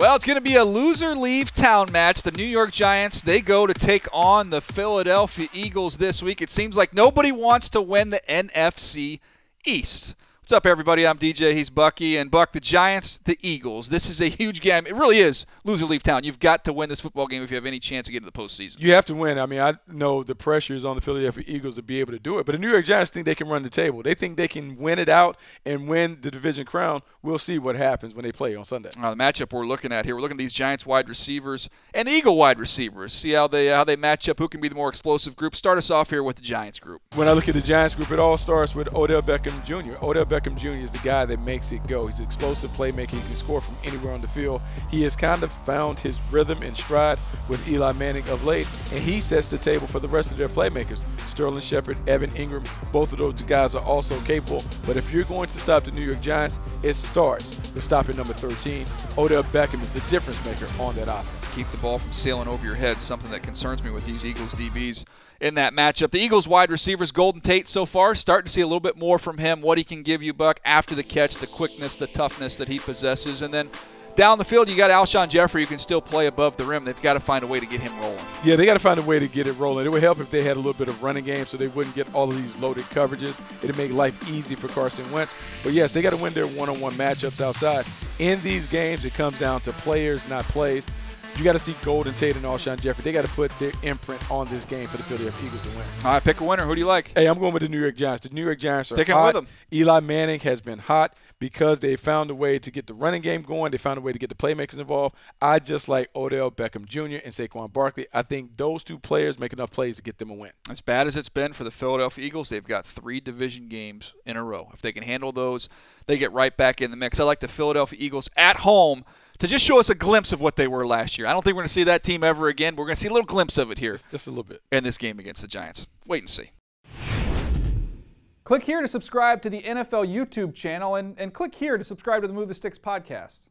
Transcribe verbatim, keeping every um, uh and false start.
Well, it's going to be a loser-leave town match. The New York Giants, they go to take on the Philadelphia Eagles this week. It seems like nobody wants to win the N F C East. What's up, everybody? I'm D J. He's Bucky. And, Buck, the Giants, the Eagles. This is a huge game. It really is loser-leave town. You've got to win this football game if you have any chance of getting to the postseason. You have to win. I mean, I know the pressure is on the Philadelphia Eagles to be able to do it. But the New York Giants think they can run the table. They think they can win it out and win the division crown. We'll see what happens when they play on Sunday. Uh, the matchup we're looking at here, we're looking at these Giants wide receivers and Eagle wide receivers. See how they, how they match up, who can be the more explosive group. Start us off here with the Giants group. When I look at the Giants group, it all starts with Odell Beckham Junior Odell Beckham Junior is the guy that makes it go. He's an explosive playmaker. He can score from anywhere on the field. He has kind of found his rhythm and stride with Eli Manning of late, and he sets the table for the rest of their playmakers. Sterling Shepard, Evan Ingram, both of those guys are also capable. But if you're going to stop the New York Giants, it starts with stopping number thirteen. Odell Beckham is the difference maker on that offense. Keep the ball from sailing over your head, something that concerns me with these Eagles D Bs in that matchup. The Eagles wide receivers, Golden Tate so far, starting to see a little bit more from him, what he can give you, Buck, after the catch, the quickness, the toughness that he possesses. And then down the field, you got Alshon Jeffery, who can still play above the rim. They've got to find a way to get him rolling. Yeah, they got to find a way to get it rolling. It would help if they had a little bit of running game so they wouldn't get all of these loaded coverages. It would make life easy for Carson Wentz. But, yes, they got to win their one-on-one matchups outside. In these games, it comes down to players, not plays. You got to see Golden Tate and Alshon Jeffery. They got to put their imprint on this game for the Philadelphia Eagles to win. All right, pick a winner. Who do you like? Hey, I'm going with the New York Giants. The New York Giants are Stick hot. With them. Eli Manning has been hot because they found a way to get the running game going. They found a way to get the playmakers involved. I just like Odell Beckham Junior and Saquon Barkley. I think those two players make enough plays to get them a win. As bad as it's been for the Philadelphia Eagles, they've got three division games in a row. If they can handle those, they get right back in the mix. I like the Philadelphia Eagles at home to just show us a glimpse of what they were last year. I don't think we're going to see that team ever again. We're going to see a little glimpse of it here. Just a little bit. In this game against the Giants. Wait and see. Click here to subscribe to the N F L YouTube channel, and, and click here to subscribe to the Move the Sticks podcast.